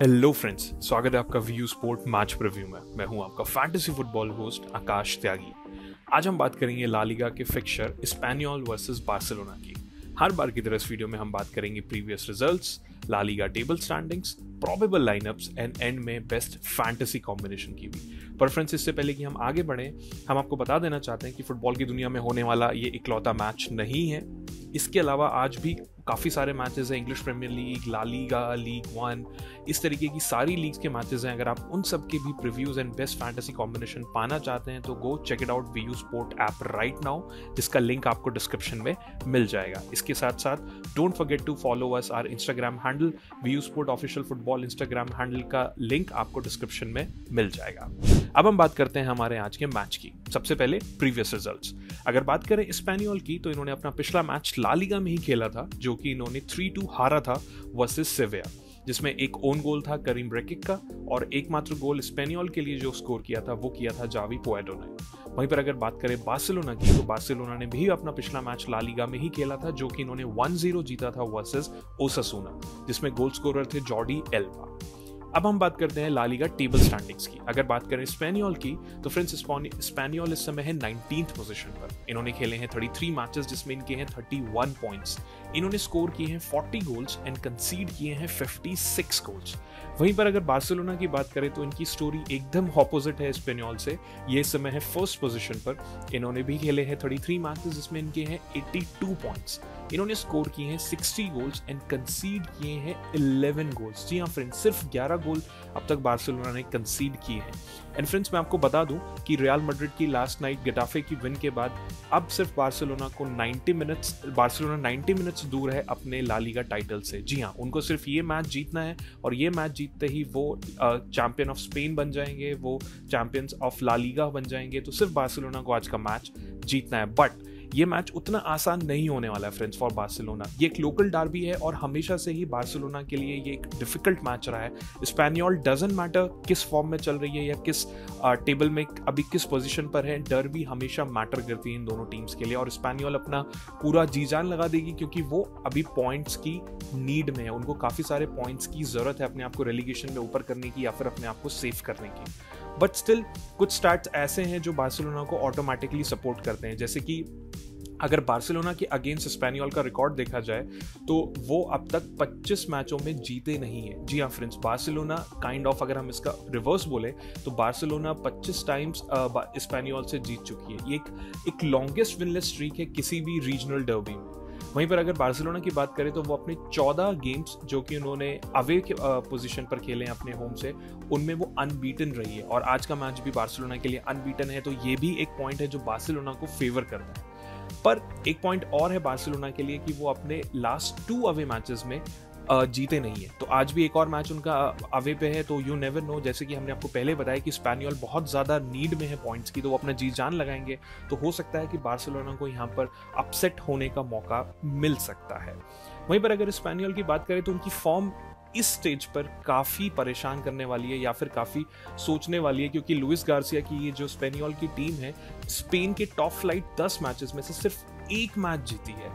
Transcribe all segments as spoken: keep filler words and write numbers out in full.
Hello friends, स्वागत है आपका व्यू स्पोर्ट मैच प्रीव्यू में। मैं हूं आपका fantasy football host Akash Tyagi. आज हम बात करेंगे ला लीगा के फिक्सचर एस्पेनियल वर्सेस बार्सिलोना की। हर बार की तरह इस वीडियो में हम बात करेंगे previous results, La Liga table standings, probable lineups and and में बेस्ट फैंटेसी कॉम्बिनेशन की भी। पर फ्रेंड्स, इससे पहले कि हम आगे बढ़ें, हम आपको बता देना चाहते हैं कि फुटबॉल की दुनिया में होने वाला ये इकलौता मैच नहीं है। इसके अलावा आज भी काफ़ी सारे मैचेस हैं, English Premier League, La Liga, league one, इस तरीके की सारी लीग्स के मैचेस हैं। अगर आप उन सब के भी previews and best fantasy combination पाना चाहते हैं तो go check it out V U sport app right now, जिसका लिंक आपको डिस्क्रिप्शन में मिल जाएगा। इसके साथ साथ don't forget to follow us our Instagram handle, V U sport official football Instagram handle का लिंक आपको डिस्क्रिप्शन में मिल जाएगा। अब हम बात करते हैं हमारे आज के मैच की। सबसे पहले प्रीवियस रिजल्ट्स। अगर बात करें एस्पेनियल की तो इन्होंने अपना पिछला मैच ला लीगा में ही खेला था, जो कि इन्होंने थ्री टू हारा था वर्सेस सेविया, जिसमें एक ओन गोल था करीम रेकिक का और एकमात्र गोल एस्पेनियल के लिए जो स्कोर किया था वो किया था जावी पुएडो ने। वहीं पर अगर बात करें बार्सिलोना की तो बार्सिलोना ने भी अपना पिछला मैच ला लीगा में ही खेला था, जो कि इन्होंने वन जीरो जीता था वर्सेस ओसासुना, जिसमें गोल स्कोरर थे जॉर्डी एल्बा। अब हम बात करते हैं ला लीगा टेबल स्टैंडिंग्स की। अगर बात करें एस्पेनियल की तो फ्रेंड्स, एस्पेनियल इस समय है नाइनटीन्थ पोजीशन पर। इन्होंने खेले हैं थर्टी थ्री मैचेस, जिसमें इनके हैं थर्टी वन पॉइंट्स। इन्होंने स्कोर किए हैं फोर्टी गोल्स एंड कंसीड किए हैं फिफ्टी सिक्स गोल्स। वहीं पर अगर बार्सिलोना की बात करें तो इनकी स्टोरी एकदम ऑपोजिट है एस्पेनियल से। ये इस समय है फर्स्ट पोजीशन पर। इन्होंने भी खेले हैं थर्टी थ्री मैचेस, जिसमें इनके हैं एटी टू पॉइंट्स। इन्होंने स्कोर किए हैं सिक्सटी गोल्स एंड कंसीड किए हैं इलेवन गोल्स। जी हाँ फ्रेंड्स, सिर्फ ग्यारह गोल अब तक बार्सिलोना ने कंसीड किए हैं। एंड फ्रेंड्स, मैं आपको बता दूं कि रियल मैड्रिड की लास्ट नाइट गटाफे की विन के बाद अब सिर्फ बार्सिलोना को ninety minutes Barcelona ninety minutes दूर है अपने ला लीगा टाइटल से। जी हाँ, उनको सिर्फ ये मैच जीतना है और ये मैच जीतते ही वो चैंपियन ऑफ स्पेन बन जाएंगे, वो चैंपियंस ऑफ ला लीगा बन जाएंगे। तो सिर्फ बार्सिलोना को आज का मैच जीतना है, बट ये मैच उतना आसान नहीं होने वाला है फ्रेंड्स फॉर बार्सिलोना। ये एक लोकल डार्बी है और हमेशा से ही बार्सिलोना के लिए ये एक डिफिकल्ट मैच रहा है। एस्पेनियल डजंट मैटर किस फॉर्म में चल रही है या किस टेबल में अभी किस पोजीशन पर है, डर्बी हमेशा मैटर करती है इन दोनों टीम्स के लिए। और एस्पेनियल अपना पूरा जी जान लगा देगी, क्योंकि वो अभी पॉइंट्स की नीड में है। उनको काफ़ी सारे पॉइंट्स की ज़रूरत है अपने आप को रेलीगेशन में ऊपर करने की या फिर अपने आप को सेफ करने की। बट स्टिल कुछ स्टार्ट्स ऐसे हैं जो बार्सिलोना को ऑटोमेटिकली सपोर्ट करते हैं, जैसे कि अगर बार्सिलोना के अगेंस्ट एस्पेनियल का रिकॉर्ड देखा जाए तो वो अब तक पच्चीस मैचों में जीते नहीं है। जी हाँ फ्रेंड्स, बार्सिलोना काइंड ऑफ अगर हम इसका रिवर्स बोले तो बार्सिलोना पच्चीस टाइम्स एस्पेनियल से जीत चुकी है। ये एक, एक लॉन्गेस्ट विनलेस स्ट्रीक है किसी भी रीजनल डर्बी में। वहीं पर अगर बार्सिलोना की बात करें तो वो अपने चौदह गेम्स जो कि उन्होंने अवे के पोजीशन पर खेले हैं अपने होम से, उनमें वो अनबीटन रही है और आज का मैच भी बार्सिलोना के लिए अनबीटन है। तो ये भी एक पॉइंट है जो बार्सिलोना को फेवर करता है। पर एक पॉइंट और है बार्सिलोना के लिए कि वो अपने लास्ट टू अवे मैचेस में जीते नहीं है। तो आज भी एक और मैच उनका अवे पे है। तो यू नेवर नो, जैसे कि हमने आपको पहले बताया कि एस्पेनियल बहुत ज़्यादा नीड में है पॉइंट्स की, तो वो अपना जी जान लगाएंगे। तो हो सकता है कि बार्सिलोना को यहाँ पर अपसेट होने का मौका मिल सकता है। वहीं पर अगर एस्पेनियल की बात करें तो उनकी फॉर्म इस स्टेज पर काफ़ी परेशान करने वाली है या फिर काफ़ी सोचने वाली है, क्योंकि लुइस गार्सिया की ये जो एस्पेनियल की टीम है, स्पेन के टॉप फ्लाइट दस मैचेस में से सिर्फ एक मैच जीती है।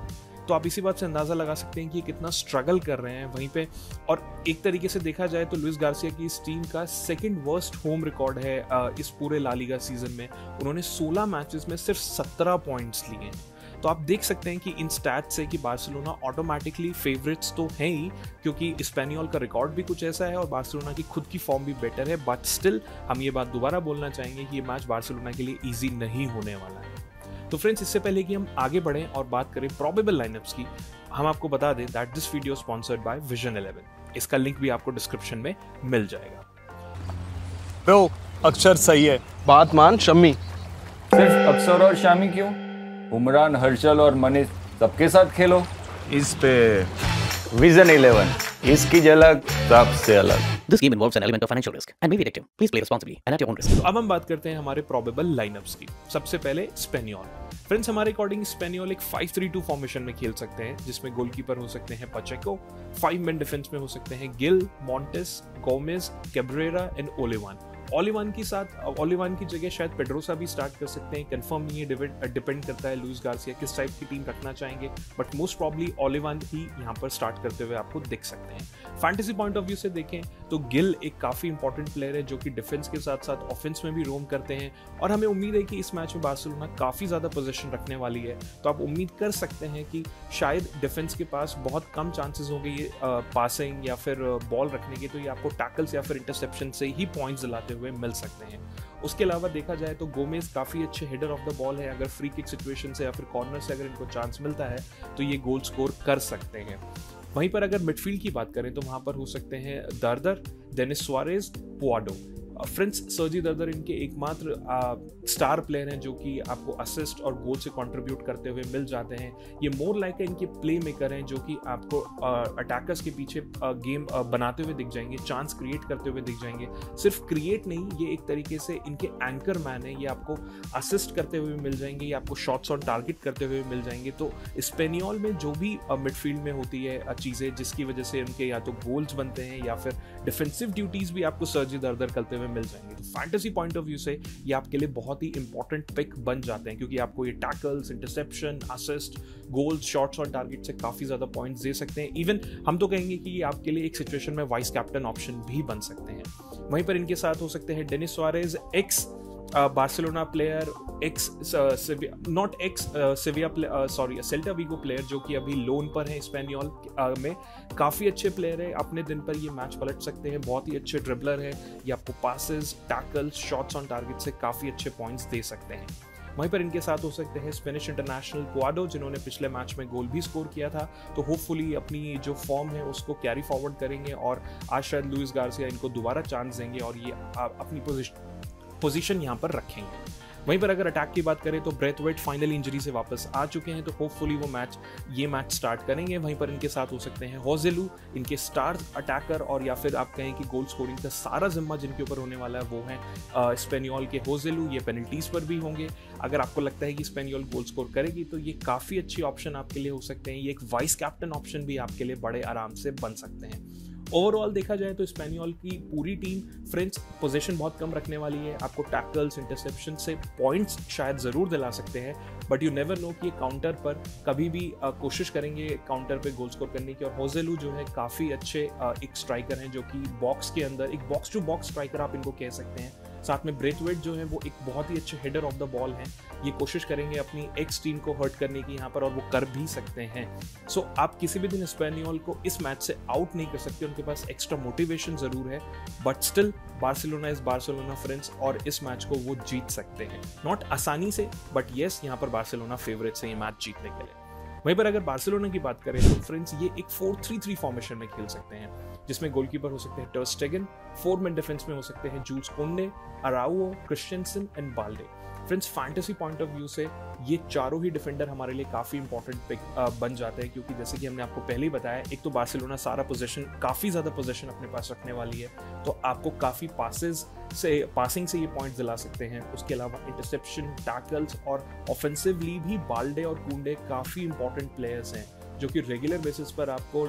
तो आप इसी बात से अंदाज़ा लगा सकते हैं कि ये कितना स्ट्रगल कर रहे हैं वहीं पे। और एक तरीके से देखा जाए तो लुइस गार्सिया की इस टीम का सेकंड वर्स्ट होम रिकॉर्ड है इस पूरे ला लीगा सीजन में। उन्होंने सोलह मैचेस में सिर्फ सत्रह पॉइंट्स लिए हैं। तो आप देख सकते हैं कि इन स्टैट्स से कि बार्सिलोना ऑटोमेटिकली फेवरेट्स तो हैं ही, क्योंकि एस्पेनियल का रिकॉर्ड भी कुछ ऐसा है और बार्सिलोना की खुद की फॉर्म भी बेटर है। बट स्टिल हम ये बात दोबारा बोलना चाहेंगे कि ये मैच बार्सिलोना के लिए ईजी नहीं होने वाला है। तो फ्रेंड्स, इससे पहले कि हम आगे बढ़ें और बात करें प्रॉबेबल लाइनअप्स की, हम आपको बता दें that this video sponsored by Vision eleven. इसका लिंक भी आपको डिस्क्रिप्शन में मिल जाएगा। ब्रो, अक्षर सही है, बात मान शमी। सिर्फ अक्षर और शमी क्यों? उमरान, हर्षल और मनीष सबके साथ खेलो। इस पे विजन इलेवन, इसकी झलक सबसे अलग। This game involves an element of financial risk and may be addictive. Please play responsibly and at your own risk. तो अब हम बात करते हैं हमारे probable lineups की। सबसे पहले एस्पेनियल। फ्रेंड्स, हमारे अकॉर्डिंग एस्पेनियल एक फाइव थ्री टू फॉर्मेशन में खेल सकते हैं, जिसमें गोलकीपर हो सकते हैं पचेको, फाइव मैन डिफेंस में हो सकते हैं Gil, Montes, Gomez, Cabrera and Olivan. Olivan की साथ ओलिवान की जगह शायद पेड्रोसा भी स्टार्ट कर सकते हैं, कंफर्म नहीं है, डिपेंड करता है लुइस गार्सिया किस टाइप की टीम रखना चाहेंगे, बट मोस्ट प्रॉब्ली ओलिवान ही यहाँ पर स्टार्ट करते हुए आपको दिख सकते हैं। फैंटेसी पॉइंट ऑफ व्यू से देखें तो गिल एक काफ़ी इंपॉर्टेंट प्लेयर है जो कि डिफेंस के साथ साथ ऑफेंस में भी रोम करते हैं, और हमें उम्मीद है कि इस मैच में बार्सिलोना काफ़ी ज़्यादा पोजीशन रखने वाली है, तो आप उम्मीद कर सकते हैं कि शायद डिफेंस के पास बहुत कम चांसेस होंगे ये पासिंग या फिर बॉल रखने के, तो ये आपको टैकल्स या फिर इंटरसेप्शन से ही पॉइंट्स दिलाते हुए मिल सकते हैं। उसके अलावा देखा जाए तो गोमेज काफ़ी अच्छे हेडर ऑफ द बॉल है, अगर फ्री किक सिचुएशन से या फिर कॉर्नर से अगर इनको चांस मिलता है तो ये गोल स्कोर कर सकते हैं। वहीं पर अगर मिडफील्ड की बात करें तो वहाँ पर हो सकते हैं Darder, Denis Suarez, Puado. French Sergi Darder इनके एकमात्र स्टार प्लेयर हैं जो कि आपको असिस्ट और गोल से कंट्रीब्यूट करते हुए मिल जाते हैं। ये मोर लाइक इनके प्ले मेकर हैं जो कि आपको अटैकर्स के पीछे गेम बनाते हुए दिख जाएंगे, चांस क्रिएट करते हुए दिख जाएंगे। सिर्फ क्रिएट नहीं, ये एक तरीके से इनके एंकर मैन है, ये आपको असिस्ट करते हुए मिल जाएंगे, ये आपको शॉट्स ऑन टारगेट करते हुए मिल जाएंगे। तो स्पेनियल में जो भी मिडफील्ड में होती है चीज़ें जिसकी वजह से उनके या तो गोल्स बनते हैं या फिर डिफेंसिव ड्यूटीज़ भी आपको सर्जी दर्दर करते हुए मिल जाएंगे। तो फैंटेसी पॉइंट ऑफ व्यू से ये आपके लिए बहुत ही इंपॉर्टेंट पिक बन जाते हैं, क्योंकि आपको ये tackles, interception, assist, goals, shots और टारगेट से काफ़ी ज़्यादा पॉइंट्स दे सकते हैं। इवन हम तो कहेंगे कि ये आपके लिए एक सिचुएशन में वाइस कैप्टन ऑप्शन भी बन सकते हैं। वहीं पर इनके साथ हो सकते हैं Denis Suarez, ex Barcelona player, ex not ex Sevilla sorry Celta Vigo player जो कि अभी लोन पर है स्पेनियल uh, में। काफ़ी अच्छे प्लेयर है, अपने दिन पर ये मैच पलट सकते हैं, बहुत ही अच्छे ड्रिबलर है, ये आपको passes, tackles, shots on target से काफ़ी अच्छे पॉइंट्स दे सकते हैं। वहीं पर इनके साथ हो सकते हैं स्पेनिश इंटरनेशनल पुआडो, जिन्होंने पिछले मैच में गोल भी स्कोर किया था, तो होपफुली अपनी जो फॉर्म है उसको कैरी फॉरवर्ड करेंगे और आज शायद लुइस गार्सिया इनको दोबारा चांस देंगे और ये अपनी पोजिशन पोजीशन यहाँ पर रखेंगे। वहीं पर अगर अटैक की बात करें तो ब्रेथवेट फाइनली इंजरी से वापस आ चुके हैं, तो होपफुली वो मैच ये मैच स्टार्ट करेंगे। वहीं पर इनके साथ हो सकते हैं जोसेलू, इनके स्टार अटैकर और या फिर आप कहें कि गोल स्कोरिंग का सारा जिम्मा जिनके ऊपर होने वाला है वो है स्पेनियल के जोसेलू। ये पेनल्टीज़ पर भी होंगे, अगर आपको लगता है कि स्पेनियल गोल स्कोर करेगी तो ये काफ़ी अच्छी ऑप्शन आपके लिए हो सकते हैं, ये एक वाइस कैप्टन ऑप्शन भी आपके लिए बड़े आराम से बन सकते हैं। ओवरऑल देखा जाए तो स्पेनियल की पूरी टीम फ्रेंच पोजीशन बहुत कम रखने वाली है, आपको टैकल्स, इंटरसेप्शन से पॉइंट्स शायद ज़रूर दिला सकते हैं, बट यू नेवर नो कि ये काउंटर पर कभी भी आ, कोशिश करेंगे काउंटर पे गोल स्कोर करने की। और जोसेलू जो है काफ़ी अच्छे आ, एक स्ट्राइकर हैं जो कि बॉक्स के अंदर एक बॉक्स टू बॉक्स स्ट्राइकर आप इनको कह सकते हैं। साथ में ब्रेथवेट जो है वो एक बहुत ही अच्छे हेडर ऑफ द बॉल हैं, ये कोशिश करेंगे अपनी एक्स टीम को हर्ट करने की यहाँ पर, और वो कर भी सकते हैं। सो so, आप किसी भी दिन स्पेनियल को इस मैच से आउट नहीं कर सकते, उनके पास एक्स्ट्रा मोटिवेशन ज़रूर है, but still Barcelona is Barcelona friends, और इस मैच को वो जीत सकते हैं, नॉट आसानी से, बट येस यहाँ पर बार्सिलोना फेवरेट्स हैं ये मैच जीतने के लिए। वहीं पर अगर बार्सिलोना की बात करें तो फ्रेंड्स ये एक फोर थ्री थ्री फॉर्मेशन में खेल सकते हैं, जिसमें गोलकीपर हो सकते हैं ter Stegen, four man defence में हो सकते हैं Jules Kounde, Araujo, Christensen and Balde. Friends fantasy point of view से ये चारों ही डिफेंडर हमारे लिए काफ़ी इंपॉर्टेंट पिक बन जाते हैं, क्योंकि जैसे कि हमने आपको पहले ही बताया, एक तो बार्सिलोना सारा पोजीशन काफ़ी ज़्यादा पोजीशन अपने पास रखने वाली है, तो आपको काफ़ी पासेस से पासिंग से ये पॉइंट्स दिला सकते हैं। उसके अलावा इंटरसेप्शन, टैकल्स और ऑफेंसिवली भी बाल्डे और कोंडे काफ़ी इंपॉर्टेंट प्लेयर्स हैं जो कि रेगुलर बेसिस पर आपको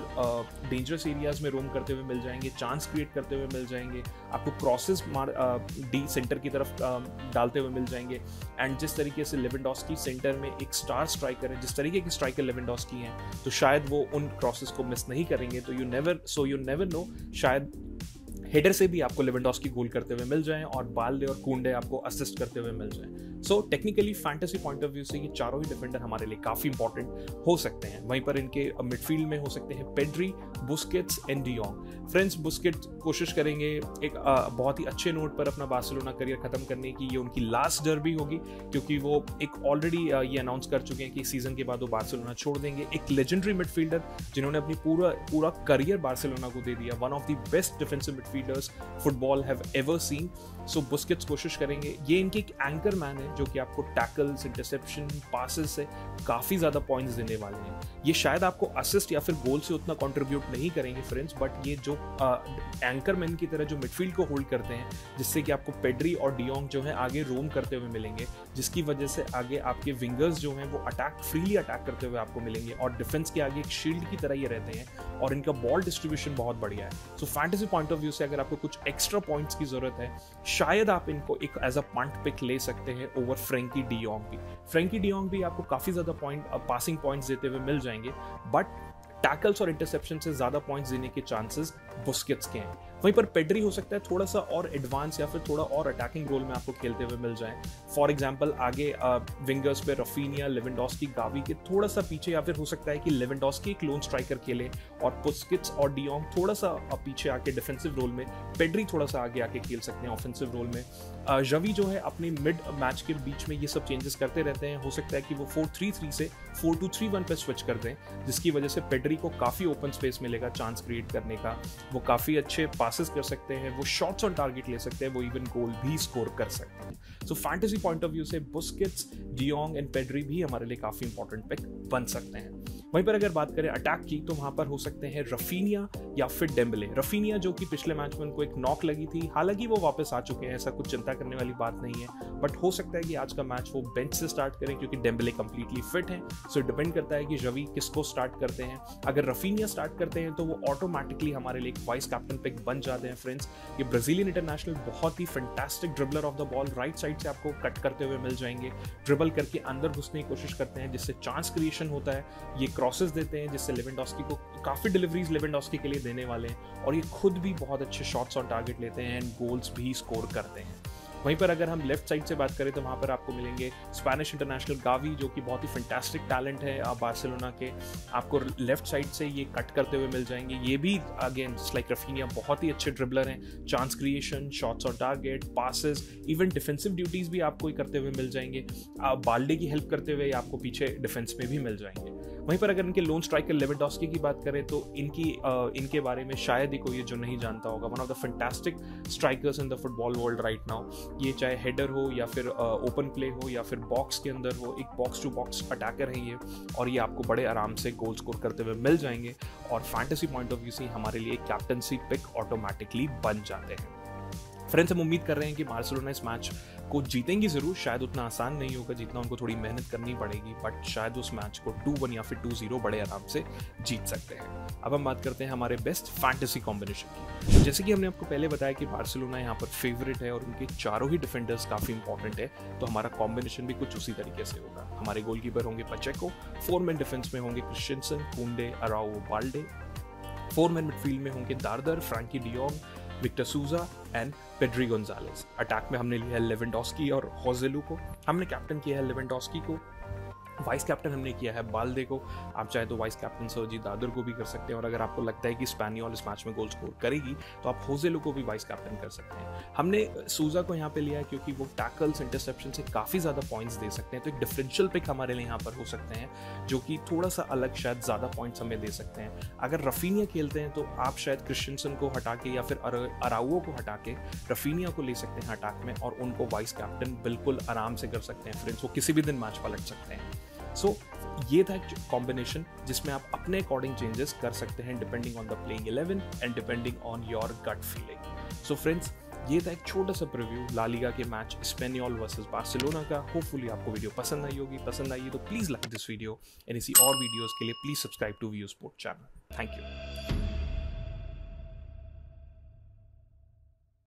डेंजरस एरियाज में रोम करते हुए मिल जाएंगे, चांस क्रिएट करते हुए मिल जाएंगे, आपको क्रॉसेस मार डी सेंटर की तरफ आ, डालते हुए मिल जाएंगे। एंड जिस तरीके से लेवेंडोस्की सेंटर में एक स्टार स्ट्राइकर है, जिस तरीके के स्ट्राइकर लेवेंडोस्की हैं, तो शायद वो उन क्रॉसेस को मिस नहीं करेंगे। तो you never so you never know, शायद हेडर से भी आपको लेवेंडोस्की गोल करते हुए मिल जाएं और बाल्डे और कोंडे आपको असिस्ट करते हुए मिल जाएं। So technically fantasy point of view से ये चारों ही डिफेंडर हमारे लिए काफ़ी इंपॉर्टेंट हो सकते हैं। वहीं पर इनके मिडफील्ड में हो सकते हैं Pedri, Busquets and de Jong. Friends Busquets कोशिश करेंगे एक आ, बहुत ही अच्छे नोट पर अपना बार्सिलोना करियर ख़त्म करने की, ये उनकी लास्ट डर्बी होगी, क्योंकि वो एक ऑलरेडी ये अनाउंस कर चुके हैं कि सीज़न के बाद वो बार्सिलोना छोड़ देंगे। एक लेजेंडरी मिडफील्डर जिन्होंने अपनी पूरा पूरा करियर बार्सिलोना को दे दिया, one of the best defensive midfield football have ever seen. So Busquets कोशिश करेंगे, ये इनके एक एंकर मैन है जो कि आपको टैकल्स, इंटरसेप्शन, पासेस से काफ़ी ज़्यादा पॉइंट्स देने वाले हैं। ये शायद आपको असिस्ट या फिर गोल से उतना कंट्रीब्यूट नहीं करेंगे फ्रेंड्स, बट ये जो एंकरमैन की तरह जो मिडफील्ड को होल्ड करते हैं, जिससे कि आपको पेड्री और डियोंग जो है आगे रोम करते हुए मिलेंगे, जिसकी वजह से आगे आपके विंगर्स जो हैं वो अटैक फ्रीली अटैक करते हुए आपको मिलेंगे और डिफेंस के आगे एक शील्ड की तरह ये रहते हैं और इनका बॉल डिस्ट्रीब्यूशन बहुत बढ़िया है। So fantasy point of view से अगर आपको कुछ एक्स्ट्रा पॉइंट्स की जरूरत है, शायद आप इनको एक एज अ पंट पिक ले सकते हैं ओवर फ्रेंकी डी योंग भी। फ्रेंकी डी योंग भी आपको काफ़ी ज़्यादा पॉइंट पासिंग पॉइंट्स देते हुए मिल जाएंगे, बट टैकल्स और इंटरसेप्शन से ज़्यादा पॉइंट्स देने के चांसेस बुस्केट्स के हैं। वहीं पर पेड्री हो सकता है थोड़ा सा और एडवांस या फिर थोड़ा और अटैकिंग रोल में आपको खेलते हुए मिल जाए। फॉर एग्जांपल आगे विंगर्स पे रफीनिया, लेवेंडोस्की, गावी के थोड़ा सा पीछे, या फिर हो सकता है कि लेवेंडोस्की एक लोन स्ट्राइकर खेले और बुस्केट्स और डियोंग थोड़ा सा पीछे आके डिफेंसिव रोल में, पेड्री थोड़ा सा आगे आके खेल सकते हैं ऑफेंसिव रोल में। रवि जो है अपने मिड मैच के बीच में ये सब चेंजेस करते रहते हैं, हो सकता है कि वो फोर थ्री थ्री से फोर टू थ्री वन पर स्विच कर दें, जिसकी वजह से पेड्री को काफ़ी ओपन स्पेस मिलेगा चांस क्रिएट करने का। वो काफ़ी अच्छे पासेस कर सकते हैं, वो शॉट्स ऑन टारगेट ले सकते हैं, वो इवन गोल भी स्कोर कर सकते हैं। So fantasy point of view से बुस्केट्स, डियोंग एंड पेड्री भी हमारे लिए काफ़ी इंपॉर्टेंट पिक बन सकते हैं। वहीं पर अगर बात करें अटैक की, तो वहाँ पर हो सकते हैं रफीनिया या फिर डेम्बले। रफीनिया जो कि पिछले मैच में उनको एक नॉक लगी थी, हालांकि वो वापस आ चुके हैं, ऐसा कुछ चिंता करने वाली बात नहीं है, बट हो सकता है कि आज का मैच वो बेंच से स्टार्ट करें क्योंकि डेम्बले कंप्लीटली फिट हैं। सो डिपेंड करता है कि रवि किसको स्टार्ट करते हैं। अगर रफीनिया स्टार्ट करते हैं तो वो ऑटोमेटिकली हमारे लिए एक वाइस कैप्टन पिक बन जाते हैं फ्रेंड्स। ये ब्राज़ीलियन इंटरनेशनल बहुत ही fantastic dribbler of the ball, right side से आपको कट करते हुए मिल जाएंगे, ड्रिबल करके अंदर घुसने की कोशिश करते हैं जिससे चांस क्रिएशन होता है। ये क्रॉसेस देते हैं जिससे लेवेंडोस्की को काफ़ी डिलीवरीज लेवेंडोस्की के लिए देने वाले हैं और ये खुद भी बहुत अच्छे शॉट्स ऑन टारगेट लेते हैं एंड गोल्स भी स्कोर करते हैं। वहीं पर अगर हम लेफ्ट साइड से बात करें तो वहाँ पर आपको मिलेंगे स्पेनिश इंटरनेशनल गावी, जो कि बहुत ही फैंटास्टिक टैलेंट है बार्सिलोना के। आपको लेफ्ट साइड से ये कट करते हुए मिल जाएंगे। ये भी अगेन लाइक रफीनिया बहुत ही अच्छे ड्रिबलर हैं, chance creation, shots on target, passes, even defensive duties भी आपको ही करते हुए मिल जाएंगे। बाल्डे की हेल्प करते हुए आपको पीछे डिफेंस में भी मिल जाएंगे। वहीं पर अगर इनके लोन स्ट्राइकर लेवेंडोस्की की बात करें तो इनकी इनके बारे में शायद ही कोई जो नहीं जानता होगा, one of the fantastic strikers in the football world right now. ये चाहे हेडर हो या फिर ओपन प्ले हो या फिर बॉक्स के अंदर हो, एक बॉक्स टू बॉक्स अटैकर है ये, और ये आपको बड़े आराम से गोल स्कोर करते हुए मिल जाएंगे और फैंटेसी पॉइंट ऑफ व्यू से हमारे लिए कैप्टनसी पिक ऑटोमेटिकली बन जाते हैं। फ्रेंड्स, हम उम्मीद कर रहे हैं कि बार्सिलोना इस मैच को जीतेंगी ज़रूर, शायद उतना आसान नहीं होगा जितना उनको थोड़ी मेहनत करनी पड़ेगी, बट शायद उस मैच को टू वन या फिर टू जीरो बड़े आराम से जीत सकते हैं। अब हम बात करते हैं हमारे बेस्ट फैंटेसी कॉम्बिनेशन की। जैसे कि हमने आपको पहले बताया कि बार्सिलोना यहाँ पर फेवरेट है और उनके चारों ही डिफेंडर्स काफ़ी इंपॉर्टेंट है, तो हमारा कॉम्बिनेशन भी कुछ उसी तरीके से होगा। हमारे गोलकीपर होंगे पचेको, फोर मैन डिफेंस में होंगे Christensen, Kounde, Araujo, Balde. Four man midfield में होंगे दारदर, Frenkie de Jong, Victor Souza and Pedri Gonzalez. Attack में हमने लिया है लेवेंडोस्की और जोसेलू को, हमने कैप्टन किया है लेवेंडोस्की को, वाइस कैप्टन हमने किया है बाल्दे को। आप चाहे तो वाइस कैप्टन सर्जी दादर को भी कर सकते हैं, और अगर आपको लगता है कि स्पेनियल इस मैच में गोल स्कोर करेगी तो आप जोसेलू को भी वाइस कैप्टन कर सकते हैं। हमने सूजा को यहाँ पे लिया है क्योंकि वो टैकल्स, इंटरसेप्शन से काफ़ी ज़्यादा पॉइंट्स दे सकते हैं, तो एक डिफरेंशियल पिक हमारे लिए यहाँ पर हो सकते हैं जो कि थोड़ा सा अलग, शायद ज़्यादा पॉइंट्स हमें दे सकते हैं। अगर रफीनिया खेलते हैं तो आप शायद क्रिश्चियनसन को हटा के या फिर अराउओ को हटा के रफीनिया को ले सकते हैं अटैक में और उनको वाइस कैप्टन बिल्कुल आराम से कर सकते हैं फ्रेंड्स। वो किसी भी दिन मैच पलट सकते हैं। सो so, ये था एक कॉम्बिनेशन जिसमें आप अपने अकॉर्डिंग चेंजेस कर सकते हैं depending on the playing eleven and depending on your gut feeling. So friends, ये था एक छोटा सा प्रीव्यू ला लीगा के मैच एस्पेनियल वर्सेस बार्सिलोना का। होपफुली आपको वीडियो पसंद आई होगी। पसंद आई है तो please like this video and इसी और वीडियोज़ के लिए please subscribe to V sport channel. Thank you.